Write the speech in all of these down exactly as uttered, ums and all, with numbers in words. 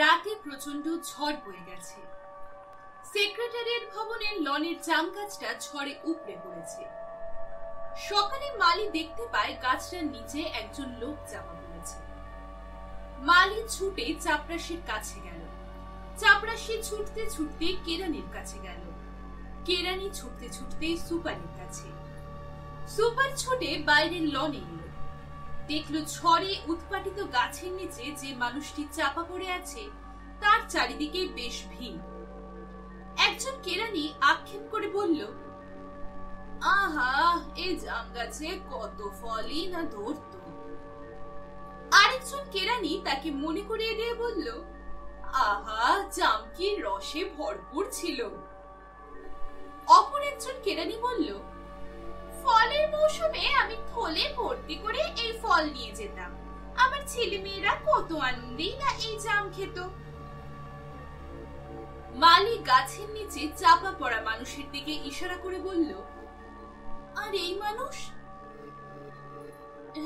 রাতে প্রচন্ড ঝড় বয়ে গেছে। সেক্রেটারিয়েট ভবনের লনের জাম গাছটা ঝড়ে উপড়ে পড়েছে। সকালে মালি দেখতে পায় গাছটার নিচে একজন লোক চাপা পড়েছে। মালি ছুটে চাপরাশির কাছে গেল। চাপরাশি ছুটতে ছুটতে কেরানির কাছে গেল। কেরানি ছুটতে ছুটতে সুপারের কাছে। সুপার ছুটে বাইরের লনে এলো। দেখলো ঝড়ে উৎপাটিত গাছের নিচে যে মানুষটি চাপা পড়ে আছে তার চারিদিকে বেশ ভিড়। একজন কেরানি আক্ষেপ করে বলল, আহা, এই জাম গাছে কত ফলই না ধরতো। আরেকজন কেরানি তাকে মনে করিয়ে দিয়ে বলল, আহা, জাম কি রসে ভরপুর ছিল। অপর একজন কেরানি বলল, ফলের মৌসুমে আমি থলে ভর্তি করে এই ফল নিয়ে যেতাম, আমার ছেলেমেয়েরা কত আনন্দেই না এই জাম খেত। মালি গাছের নিচে চাপা পড়া মানুষের দিকে ইশারা করে বলল, আর এই মানুষ?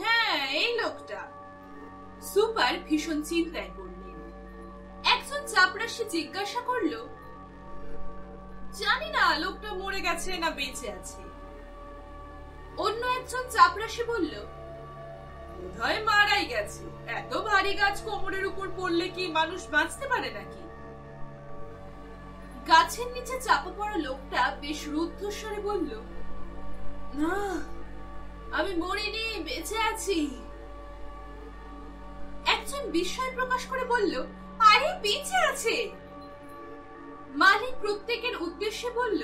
হ্যাঁ, এই লোকটা। সুপার ভীষণ চিন্তায় পড়লেন। একজন চাপরাশি জিজ্ঞাসা করল, জানি না লোকটা মরে গেছে না বেঁচে আছে। অন্য একজন চাপরাশি বলল, বোধহয় মারাই গেছে, এত ভারী গাছ কোমরের উপর পড়লে কি মানুষ বাঁচতে পারে নাকি। গাছের নিচে চাপা পড়া লোকটা বেশ রুদ্ধস্বরে বলল, না, আমি মরিনি, বেঁচে আছি। একজন বিস্ময় প্রকাশ করে বলল, আরে বেঁচে আছে। মালিক প্রত্যেকের উদ্দেশ্যে বলল,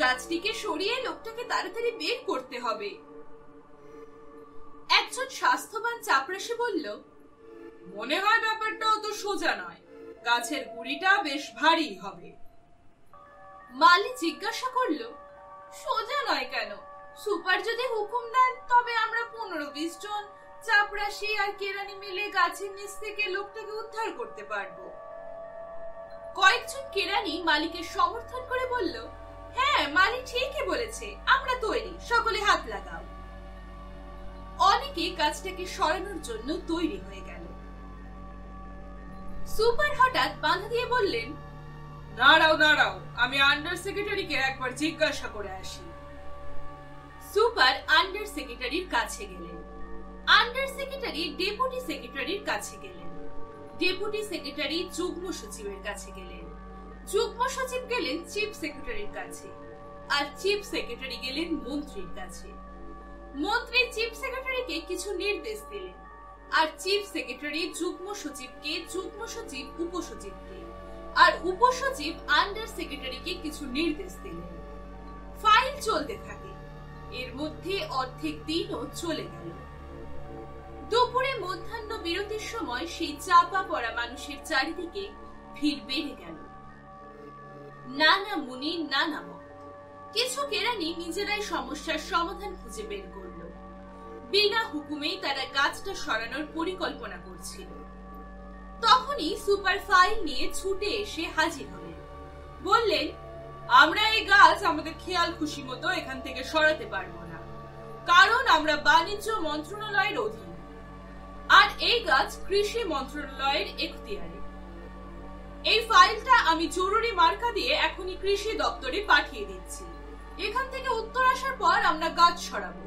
গাছটিকে সরিয়ে লোকটাকে তাড়াতাড়ি বের করতে হবে। একজন স্বাস্থ্যবান চাপরাশি বলল, মনে হয় ব্যাপারটা অত সোজা নয়, গাছের গুড়িটা বেশ ভারী হবে। মালি জিজ্ঞাসা করল, সোজা নয় কেন? সুপার যদি হুকুম দেন তবে আমরা পনেরো বিশ জন চাপরাশি আর কেরানি মিলে গাছের নিচ থেকে লোকটাকে উদ্ধার করতে পারবো। কয়েকজন কেরানি মালিকে সমর্থন করে বলল, হ্যাঁ, মালি ঠিকই বলেছে, আমরা তৈরি, সকলে হাত লাগাও। অনেকে গাছটাকে সরানোর জন্য তৈরি হয়ে গেল। সুপার হঠাৎ বাধা দিয়ে বললেন, দাঁড়াও দাঁড়াও, আমি আন্ডার সেক্রেটারিকে একবার জিজ্ঞাসা করে আসি। সুপার আন্ডার সেক্রেটারির কাছে গেলেন। আন্ডার সেক্রেটারি ডেপুটি সেক্রেটারির কাছে গেলেন। ডেপুটি সেক্রেটারি যুগ্ম সচিবের কাছে গেলেন। যুগ্ম সচিব গেলেন চিফ সেক্রেটারির কাছে। আর চিফ সেক্রেটারি গেলেন মন্ত্রীর কাছে। মন্ত্রী চিফ সেক্রেটারিকে কিছু নির্দেশ দিলেন। আর চিফ সেক্রেটারি যুগ্ম সচিবকে, যুগ্ম সচিব উপসচিবকে, আর উপসচিব আন্ডার সেক্রেটারিকে কিছু নির্দেশ দিলেন। ফাইল চলতে থাকে। এর মধ্যে অর্ধেক দিনও চলে গেল। দুপুরে মধ্যাহ্ন বিরতির সময় সেই চাপা পড়া মানুষের চারিদিকে ভিড় বেড়ে গেল। নানা মুনি নানা মত, কিছু কেরানি নিজেরাই সমস্যার সমাধান খুঁজে বের করল। বিনা হুকুমেই তারা গাছটা সরানোর পরিকল্পনা করছিল। তখনই সুপার ফাইল নিয়ে ছুটে এসে হাজির হলেন। বললেন, আমরা এই গাছ আমাদের খেয়াল খুশি মতো এখান থেকে সরাতে পারবো না, কারণ আমরা বাণিজ্য মন্ত্রণালয়ের অধীন, আর এই গাছ কৃষি মন্ত্রণালয়ের এখতিয়ারে। এই ফাইলটা আমি জরুরি মার্কা দিয়ে এখনই কৃষি দপ্তরে পাঠিয়ে দিচ্ছি। এখান থেকে উত্তর আসার পর আমরা গাছ সরাবো।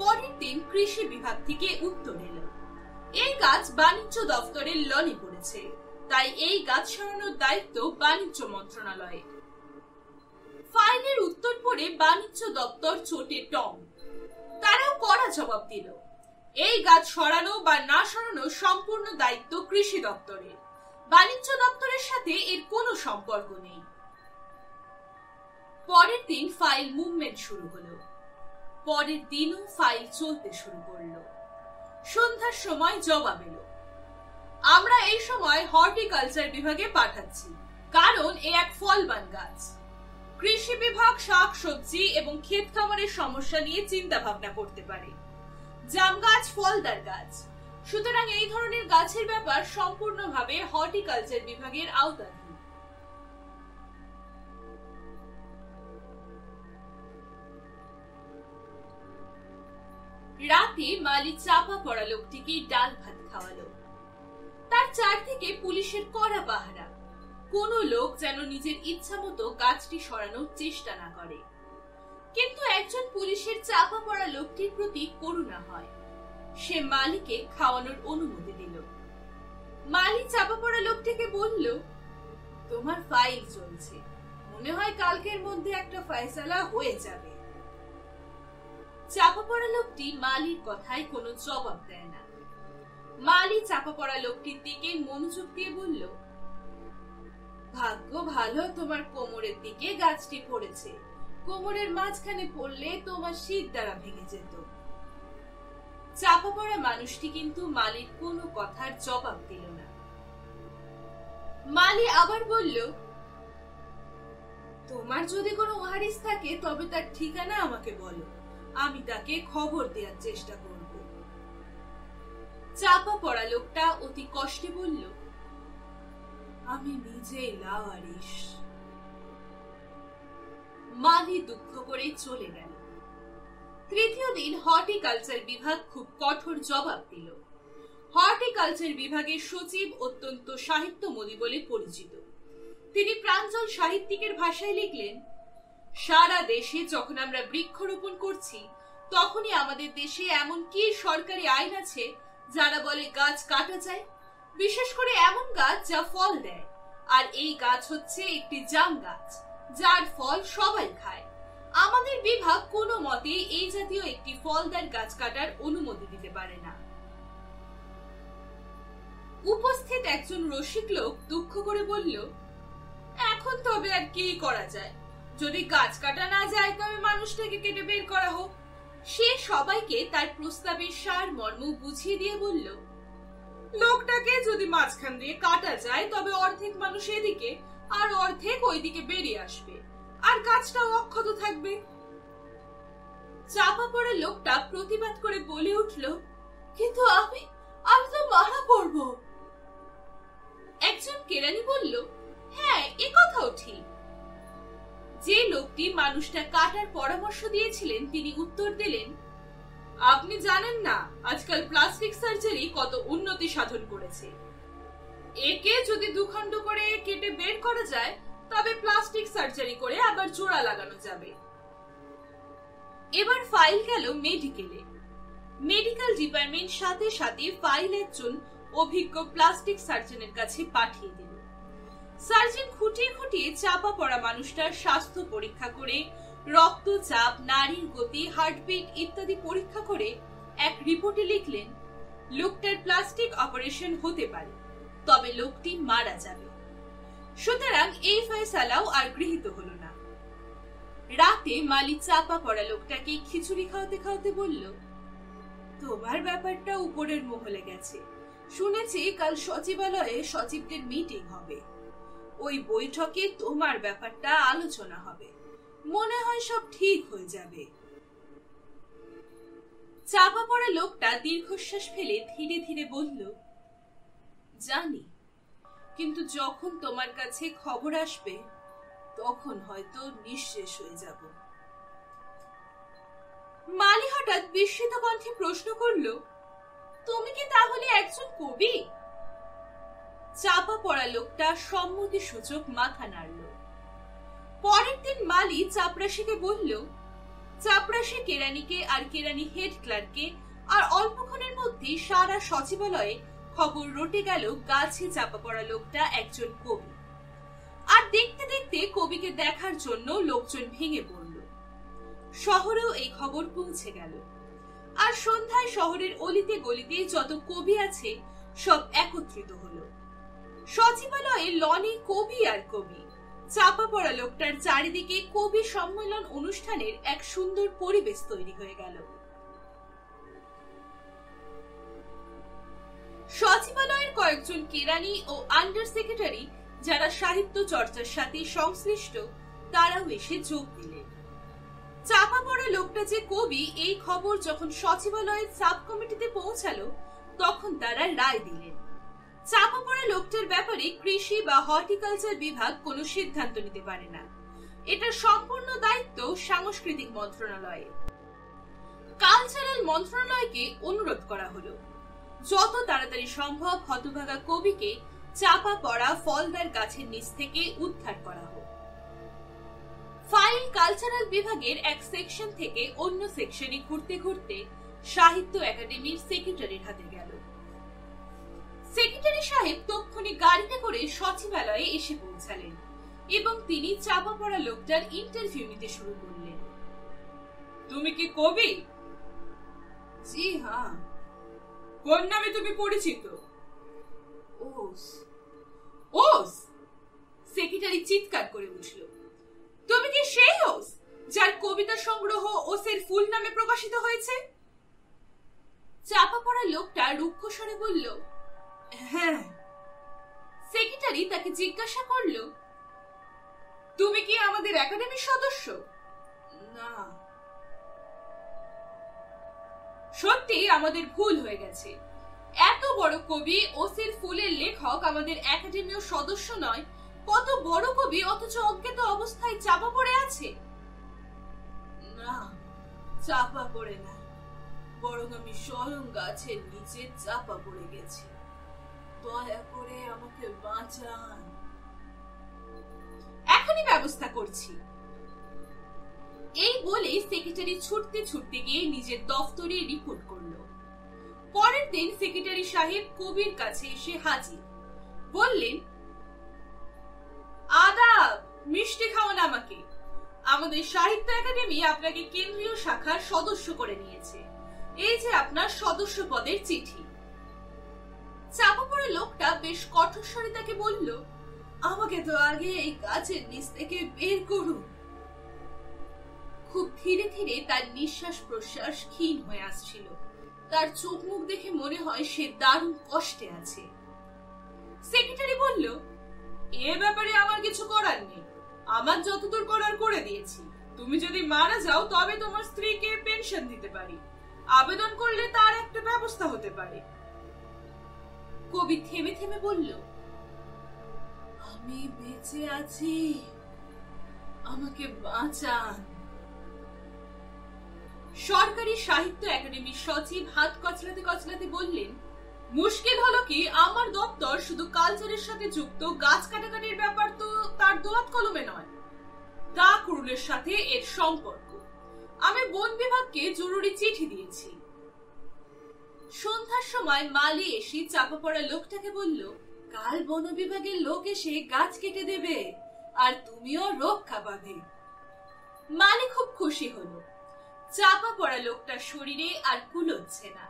পরের দিন কৃষি বিভাগ থেকে উত্তর এলো, এই গাছ বাণিজ্য দপ্তরের লনে পড়েছে, তাই এই গাছ সরানোর দায়িত্ব বাণিজ্য মন্ত্রণালয়ে। ফাইলের উত্তর পড়ে বাণিজ্য দপ্তর চটে টং। তারাও কড়া জবাব দিল, এই গাছ সরানো বা না সরানো সম্পূর্ণ দায়িত্ব কৃষি দপ্তরের, বাণিজ্য দপ্তরের সাথে এর কোনো সম্পর্ক নেই। পরের দিন ফাইল মুভমেন্ট শুরু হলো। পরের দিনও ফাইল চলতে শুরু করলো। সন্ধ্যার সময় জবাব এলো, আমরা এই সময় হর্টিকালচার বিভাগে পাঠাচ্ছি, কারণ এ এক ফলবান গাছ। কৃষি বিভাগ শাক সবজি এবং ক্ষেত খামারের সমস্যা নিয়ে চিন্তা ভাবনা করতে পারে। জাম গাছ ফলদার গাছ, সুতরাং এই ধরনের গাছের ব্যাপার সম্পূর্ণভাবে হর্টিকালচার বিভাগের আওতাধীন। রাতে মালি চাপা পড়া লোকটিকে ডাল ভাত খাওয়ালো। তার চারদিকে পুলিশের কড়া পাহারা। কোনো লোক যেন নিজের ইচ্ছামতো গাছটি সরানোর চেষ্টা না করে। কিন্তু একজন পুলিশের চাপা পড়া লোকটির প্রতি করুণা হয়। সে মালিকে খাওয়ানোর অনুমতি দিল। মালি চাপা পড়া লোকটিকে বলল, তোমার ফাইল চলছে, মনে হয় কালকের মধ্যে একটা ফয়সালা হয়ে যাবে। চাপা পড়া লোকটি মালির কথায় কোনো জবাব দেয় না। মালি চাপা পড়া লোকটির দিকে মনোযোগ দিয়ে বলল, ভাগ্য ভালো তোমার কোমরের দিকে গাছটি পড়েছে, কোমরের মাঝখানে পড়লে তোমার শীত দ্বারা ভেঙে যেত। চাপা পড়া মানুষটি কিন্তু মালির কোনো কথার জবাব দিল না। মালি আবার বলল, তোমার যদি কোনো ওয়ারিস থাকে তবে তার ঠিকানা আমাকে বলো, আমি তাকে খবর দেওয়ার চেষ্টা করব। চাপা পড়া লোকটা অতি কষ্টে বলল, আমি নিজেই লাওয়ারিশ। মালি দুঃখ করে চলে গেল। তৃতীয় দিন হর্টিকালচার বিভাগ খুব কঠোর জবাব দিল। হর্টিকালচার বিভাগের সচিব অত্যন্ত সাহিত্যময়ী বলে পরিচিত। তিনি প্রাঞ্জল সাহিত্যিকের ভাষায় লিখলেন, সারা দেশে যখন আমরা বৃক্ষরোপণ করছি তখনই আমাদের দেশে এমন কি সরকারি আইন আছে যারা বলে গাছ কাটা যায়, বিশেষ করে এমন গাছ যা ফল দেয়, আর এই গাছ হচ্ছে একটি জাম গাছ যার ফল সবাই খায়। আমাদের বিভাগ কোনো মতে এই জাতীয় একটি ফলদার গাছ কাটার অনুমতি দিতে পারে না। উপস্থিত একজন রসিক লোক দুঃখ করে বলল, এখন তবে আর কি করা যায়, যদি গাছ কাটা না যায় তবে মানুষটাকে কেটে বের করা হোক। সে সবাইকে তার প্রস্তাবের সারমর্ম বুঝিয়ে দিয়ে বলল, লোকটাকে যদি মাঝখান দিয়ে কাটা যায় তবে অর্ধেক মানুষ এদিকে আর অর্ধেক ওইদিকে বেরিয়ে আসবে, আর গাছটাও অক্ষত থাকবে। চাপা পড়া লোকটা প্রতিবাদ করে বলে উঠল, কিন্তু আমি আমি তো মারা পড়ব। একজন কেরানি বলল, হ্যাঁ, এ কথাও ঠিক। যে লোকটি মানুষটা কাটার পরামর্শ দিয়েছিলেন তিনি উত্তর দিলেন, আপনি জানেন না আজকাল প্লাস্টিক সার্জারি কত উন্নতি সাধন করেছে। একে যদি দুখণ্ড করে কেটে বের করা যায় তবে প্লাস্টিক সার্জারি করে আবার জোড়া লাগানো যাবে। এবার ফাইল গেল মেডিকেলে। মেডিকেল ডিপার্টমেন্ট সাথে সাথে ফাইল একজন অভিজ্ঞ প্লাস্টিক সার্জনের কাছে পাঠিয়ে দিল। সার্জন খুঁটিয়ে খুঁটিয়ে চাপা পড়া মানুষটার স্বাস্থ্য পরীক্ষা করে রক্তচাপ, নাড়ির গতি, হার্টবিট ইত্যাদি পরীক্ষা করে এক রিপোর্টে লিখলেন, লোকটার প্লাস্টিক অপারেশন হতে পারে, তবে লোকটি মারা যাবে। সুতরাং এই ফয়সালাও আর গৃহীত হলো না। রাতে মালি চাপা পড়া লোকটাকে খিচুড়ি খাওয়াতে খাওয়াতে বলল, তোমার ব্যাপারটা উপরের মহলে গেছে, শুনেছি কাল সচিবালয়ে সচিবদের মিটিং হবে, ওই বৈঠকে তোমার ব্যাপারটা আলোচনা হবে, মনে হয় সব ঠিক হয়ে যাবে। চাপা পড়া লোকটা দীর্ঘশ্বাস ফেলে ধীরে ধীরে বলল, জানি, কিন্তু যখন তোমার কাছে খবর আসবে তখন হয়তো নিঃশেষ হয়ে যাব। মালি হঠাৎ বিস্মিত কণ্ঠে প্রশ্ন করল, তুমি কি তাহলে একজন কবি? চাপা পড়া লোকটা সম্মতি সূচক মাথা নাড়ল। পরের দিন মালি চাপরাশিকে বলল, চাপরাশি কেরানিকে আর কেরানি হেড ক্লার্ককে আর অল্পক্ষণের মধ্যে সারা সচিবালয়ে খবর রটে গেল গাছে চাপা পড়া লোকটা একজন কবি। আর দেখতে দেখতে কবিকে দেখার জন্য লোকজন ভেঙে পড়ল। শহরেও এই খবর পৌঁছে গেল। আর সন্ধ্যায় শহরের অলিতে গলিতে যত কবি আছে সব একত্রিত হলো। সচিবালয়ে লনে কবি আর কবি। চাপা পড়া লোকটার চারিদিকে কবি সম্মেলন অনুষ্ঠানের এক সুন্দর পরিবেশ তৈরি হয়ে গেল। সচিবালয়ের কয়েকজন কেরানি ও আন্ডার সেক্রেটারি যারা সাহিত্য চর্চার সাথে সংশ্লিষ্ট তারাও এসে যোগ দিলেন। চাপা পড়া লোকটা যে কবি এই খবর যখন সচিবালয়ের সাব কমিটিতে পৌঁছালো তখন তারা রায় দিলেন। চাপা পড়া লোকটার ব্যাপারে কৃষি বা হর্টিকালচার বিভাগ কোনো সিদ্ধান্ত নিতে পারে না, এটা সম্পূর্ণ দায়িত্ব সাংস্কৃতিক মন্ত্রণালয়ের। কালচারাল মন্ত্রণালয়কে অনুরোধ করা হলো। যত তাড়াতাড়ি সম্ভব হতভাগা কবিকে চাপা পড়া ফলদার গাছের নিচ থেকে উদ্ধার করা হোক। ফাইল কালচারাল বিভাগের এক সেকশন থেকে অন্য সেকশনে ঘুরতে ঘুরতে সাহিত্য একাডেমির সেক্রেটারির হাতে গেল। সেক্রেটারি সাহেব তক্ষুনি গাড়িতে করে সচিবালয়ে এসে পৌঁছালেন এবং তিনি চাপা পড়া লোকটার ইন্টারভিউ নিতে শুরু করলেন। তুমি কি কবি? জি হ্যাঁ। কোন নামে তুমি পরিচিত? ওস। ওস! সেক্রেটারি চিৎকার করে উঠল। তুমি কি সেই ওস যার কবিতা সংগ্রহ ওসের ফুল নামে প্রকাশিত হয়েছে? চাপা পড়া লোকটা রুক্ষ স্বরে বলল, হ্যাঁ। সেক্রেটারি তাকে জিজ্ঞাসা করল, তুমি কি আমাদের একাডেমির সদস্য? না। সত্যি আমাদের ভুল হয়ে গেছে। এত বড় কবি ওসির ফুলের লেখক আমাদের একাডেমির সদস্য নয়। কত বড় কবি অথচ অজ্ঞাত অবস্থায় চাপা পড়ে আছে। না, চাপা পড়ে না, বরং আমি স্বয়ং গাছের নিচে চাপা পড়ে গেছি। দয়া করে আমাকে বাঁচান। এখনই ব্যবস্থা করছি। এই বলে সেক্রেটারি ছুটতে ছুটতে গিয়ে নিজের দফতরে রিপোর্ট করল। পরের দিন সেক্রেটারি সাহেব কবির কাছে এসে হাজির। বললেন, আদাব, মিষ্টি খাওয়ান আমাকে। আমাদের সাহিত্য একাডেমি আপনাকে কেন্দ্রীয় শাখার সদস্য করে নিয়েছে। এই যে আপনার সদস্য পদের চিঠি। চাপা পড়া লোকটা বেশ কঠোর স্বরে তাকে বলল, আমাকে তো আগে এই গাছের নিচ থেকে বের করুন। খুব ধীরে ধীরে তার নিঃশ্বাস প্রশ্বাস ক্ষীণ হয়ে আসছিল। তার চোখ মুখ দেখে মনে হয় সে দারুণ কষ্টে আছে। সেক্রেটারি বলল, এ ব্যাপারে আমার কিছু করার নেই। আমার যতদূর করার করে দিয়েছি। তুমি যদি মারা যাও তবে তোমার স্ত্রীকে পেনশন দিতে পারি। আবেদন করলে তার একটা ব্যবস্থা হতে পারে। কবি থেমে থেমে বলল, আমি বেঁচে আছি, আমাকে বাঁচান। সরকারি সাহিত্য একাডেমির সচিব হাত কচলাতে কচলাতে বললেন, মুশকিল হলো কি, আমার দপ্তর শুধু কালচারের সাথে যুক্ত গাছ কাটাকাটির ব্যাপার তো তার দোয়াত কলমে নয়, দা কুড়ুলের সাথে এর সম্পর্ক। আমি বন বিভাগকে জরুরি চিঠি দিয়েছি। সন্ধ্যার সময় মালি এসে চাপা পড়া লোকটাকে বলল, কাল বন বিভাগের লোক এসে গাছ কেটে দেবে আর তুমিও রক্ষা পাবে। মালি খুব খুশি হলো। চাপা পড়া লোকটার শরীরে আর কুলোচ্ছে না,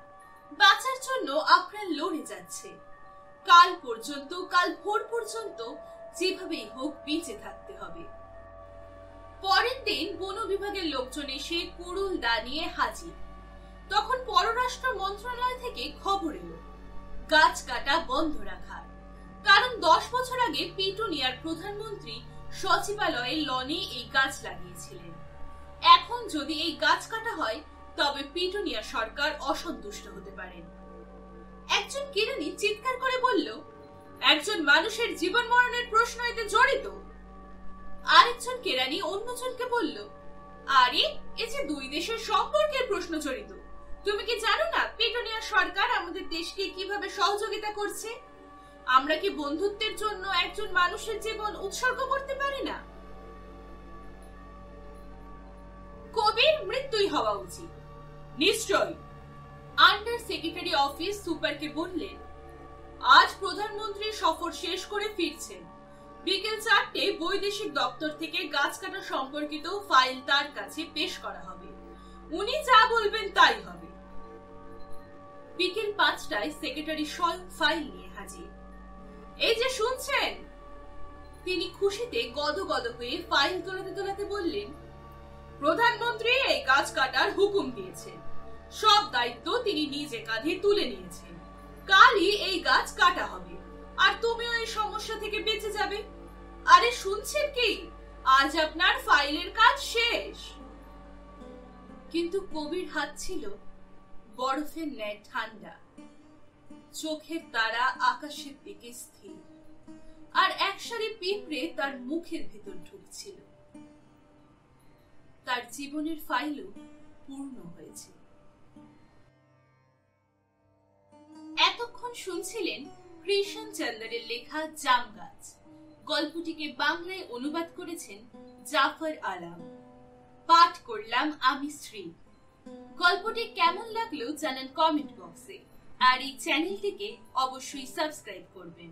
বাঁচার জন্য আপ্রাণ লড়ে যাচ্ছে। কাল পর্যন্ত, কাল ভোর পর্যন্ত যেভাবেই হোক বেঁচে থাকতে হবে। পরের দিন বন বিভাগের লোকজন এসে কুড়ুল দা নিয়ে হাজির। তখন পররাষ্ট্র মন্ত্রণালয় থেকে খবর এলো গাছ কাটা বন্ধ রাখার। কারণ দশ বছর আগে পিটুনিয়ার প্রধানমন্ত্রী সচিবালয়ের লনে এই গাছ লাগিয়েছিলেন। এখন যদি এই গাছ কাটা হয় তবে পিটুনিয়া সরকার অসন্তুষ্ট হতে পারেন। একজন কেরানি চিৎকার করে বলল, একজন মানুষের জীবন মরণের প্রশ্ন এতে জড়িত। আরেকজন কেরানি অন্যজনকে বলল, আরে এ যে দুই দেশের সম্পর্কের প্রশ্ন জড়িত। তুমি কি জানো না পিটুনিয়া সরকার আমাদের দেশকে কিভাবে সহযোগিতা করছে? আমরা কি বন্ধুত্বের জন্য একজন মানুষের জীবন উৎসর্গ করতে পারি না? কবির মৃত্যুই হওয়া উচিত। নিশ্চয়। আন্ডার সেক্রেটারি অফিস সুপারকে বললেন, আজ প্রধানমন্ত্রী সফর শেষ করে ফিরছেন। বিকেল চারটে বৈদেশিক দপ্তর থেকে গাছ কাটা সম্পর্কিত ফাইল তার কাছে পেশ করা হবে। উনি যা বলবেন তাই হবে। বিকেল পাঁচটায় সেক্রেটারি স্বয়ং ফাইল নিয়ে হাজির। এই যে শুনছেন, তিনি খুশিতে গদগদ হয়ে ফাইল তোলাতে তোলাতে বললেন, প্রধানমন্ত্রী এই গাছ কাটার হুকুম দিয়েছেন। সব দায়িত্ব তিনি নিজে কাঁধে তুলে নিয়েছেন। কালই এই গাছ কাটা হবে আর তুমিও এই সমস্যা থেকে বেঁচে যাবে। আরে শুনছেন কি, আজ আপনার ফাইলের কাজ শেষ। কিন্তু কবির হাত ছিল বরফের ন্যায় ঠান্ডা, চোখের তারা আকাশের দিকে স্থির, আর একসারি পিঁপড়ে তার মুখের ভেতর ঢুকছিল। তার জীবনের ফাইলও পূর্ণ হয়েছে। এতক্ষণ শুনছিলেন কৃষ্ণ চন্দ্রের লেখা জাম গাছ। গল্পটিকে বাংলায় অনুবাদ করেছেন জাফর আলম। পাঠ করলাম আমি শ্রী। গল্পটি কেমন লাগলো জানান কমেন্ট বক্সে, আর এই চ্যানেলটিকে অবশ্যই সাবস্ক্রাইব করবেন।